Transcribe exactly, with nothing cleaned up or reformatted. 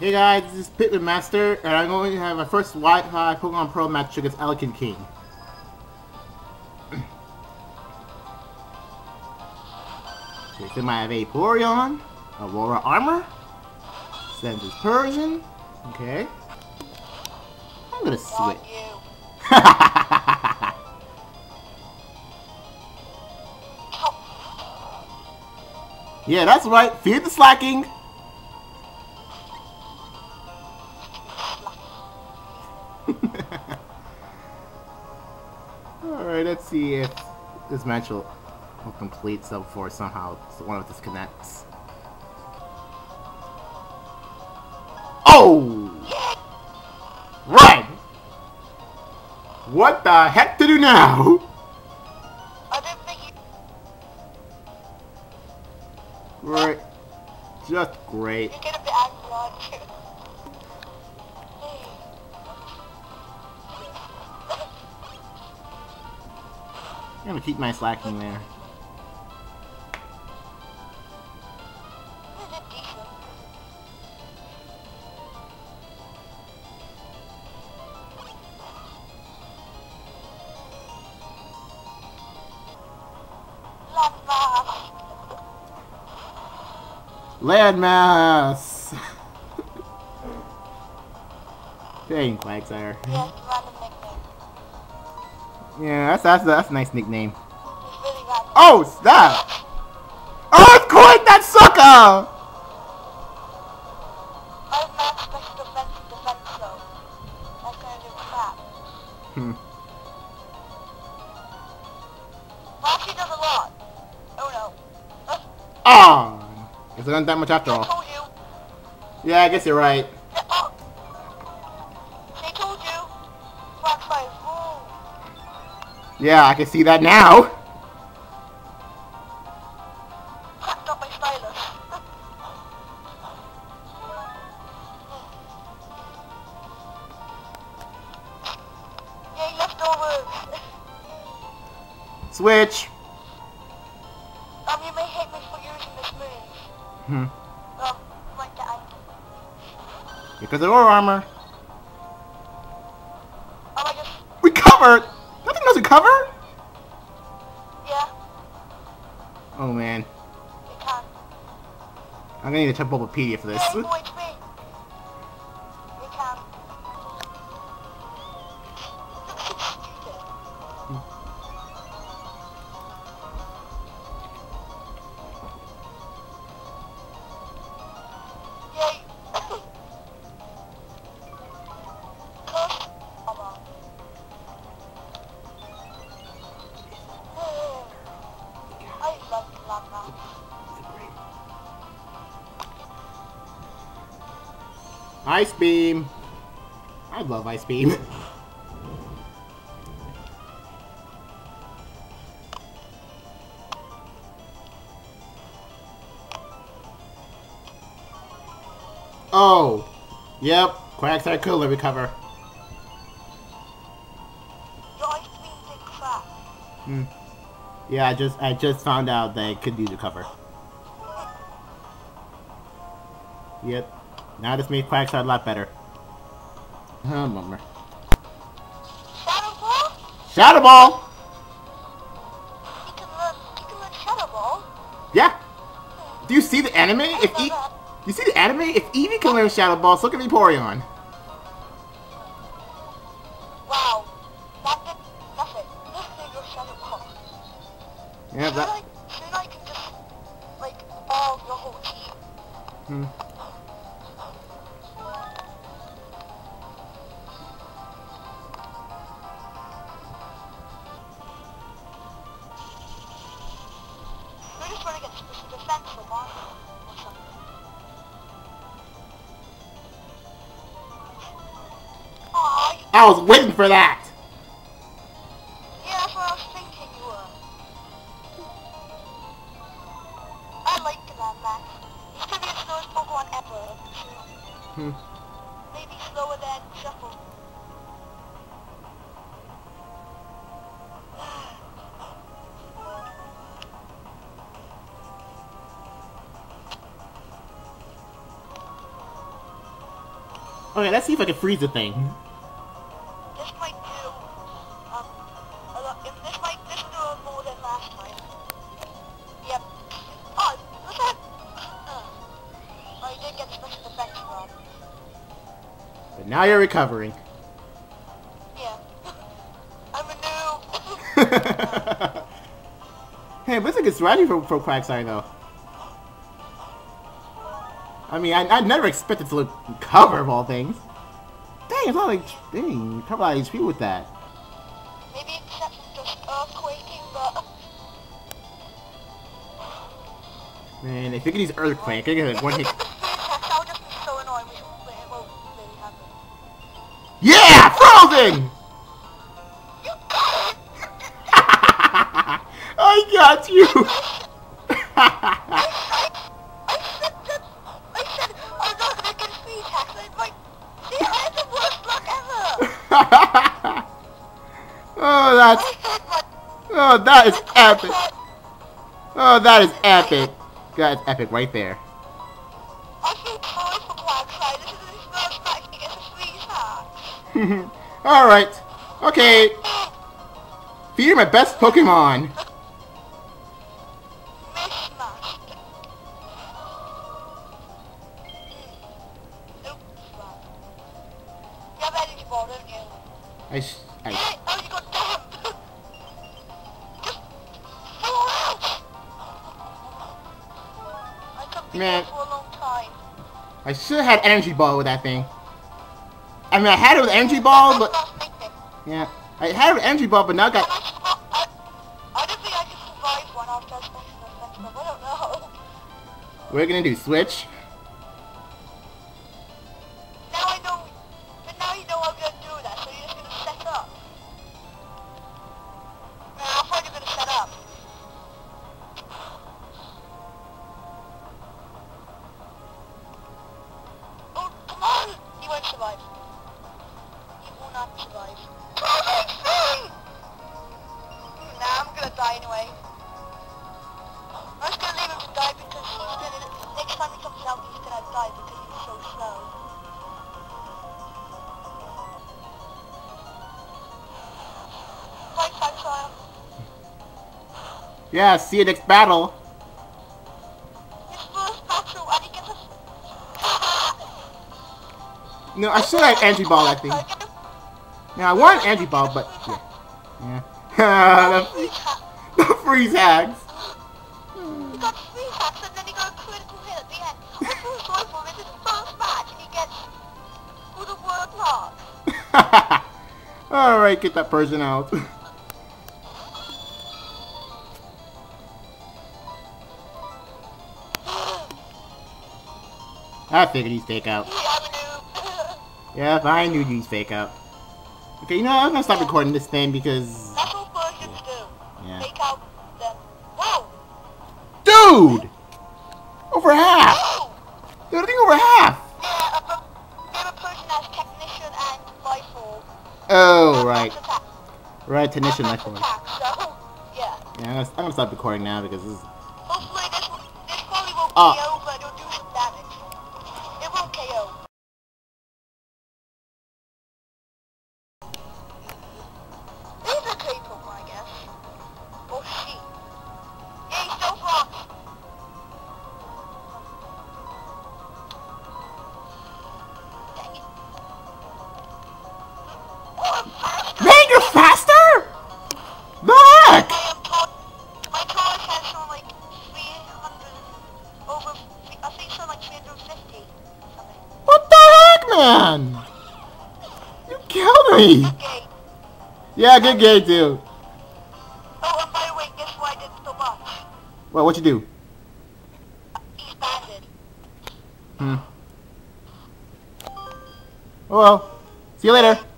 Hey guys, this is Pitman Master, and I'm going to have my first White High Pokemon Pearl match against Elkin King. Okay, so I have Eporion, Aurora Armor, Sanders Persian. Okay, I'm gonna switch. Yeah, that's right. Fear the slacking. Alright, let's see if this match will, will complete so before somehow one of disconnects. Oh! Right! What the heck to do now? Right. Just great. I'm gonna keep my slacking there. Landmass! Dang, Quagsire. Yeah, that's, that's, that's a nice nickname. Oh, stop! Earthquake that sucker! Hmm. Oh! It's not that much after all. Yeah, I guess you're right. Yeah, I can see that now. Switch. Um, you may hate me for using this move. Hmm. Well, like that. Because of our armor. Oh, I just recovered. Does it cover? Yeah. Oh man. It can. I'm gonna need to check Bulbapedia for this. Yeah, it can. Ice Beam! I love Ice Beam. Oh! Yep, Quagsire could recover. Your Ice Beam's in crap. Hmm. Yeah, I just, I just found out that it could do the cover. Yep. Now this made Quagsire a lot better. Oh, bummer. Shadow Ball? Shadow Ball! You can learn, you can learn Shadow Ball? Yeah! Hmm. Do you see the anime? I if e that. You see the anime? If Eevee can learn Shadow Ball, so can Eporion. Wow. That did nothing. This thing was Shadow Ball. Yeah, so that... I, so I can just, like, all the whole team. Hmm. I was waiting for that! Yeah, that's what I was thinking you were. I like that, man. He's probably the slowest Pokemon ever. Hmm. Maybe slower than Shuffle. Okay, let's see if I can freeze the thing. This might do, um, a lot, if this might, this will do a more than last time. Yep. Oh, what's that? Oh, you did get special effects wrong. But now you're recovering. Yeah. I'm a noob. um. Hey, but it's a good strategy for, for Quagsire, though. I mean, I, I never expected to look cover of all things. Dang, it's not like, dang, you cover a lot of H P with that. Maybe except just earthquaking, but... Man, if you could use earthquake, I could have one hit. I'll just be so annoyed, it won't really happen. Yeah! Frozen! You got it! I got you! Oh, that's... Oh, that is epic. Oh, that is epic. That's epic right there. Alright. Okay. Feed my best Pokemon. I sh I sh Man, I should have had energy ball with that thing. I mean, I had it with energy ball, but yeah, I had it with energy ball, but now I got. I don't think I can survive one after I I don't know. We're gonna do switch. Now I know, but now you know I'm gonna do that, so you're just gonna set up. Nah, I'm probably gonna set up. Survive. You will not survive. Nah, I'm gonna die anyway. I'm just gonna leave him to die because he's gonna, next time he comes out, he's gonna die because he's so slow. Bye, Quagsire. Yeah, see you next battle. No, I should have energy ball that thing. Now I want energy ball, but yeah, yeah. the, the freeze hacks. You got freeze hacks, and then you got a critical hit at the end. What's so joyful is his first match, and he gets who the world marks. All right, get that person out. I figured he'd take out. Yeah, if I knew you'd fake up. Okay, you know, I'm gonna stop yeah. recording this thing because... That's what versions do. Yeah. Fake out the... Whoa! Dude! Over half! Whoa! Dude, I think over half! Yeah, a, a person has technician and rifle. Oh, and right. Right, technician and rifle. So, yeah. Yeah, I'm gonna, I'm gonna stop recording now because this is... Hopefully this, this probably won't uh. K O, but it'll do some damage. It won't K O. Yeah, good game, dude. Oh, and by the way, guess why I did so much? Well, what'd you do? Uh, he's banded. Hmm. Oh well. See you later.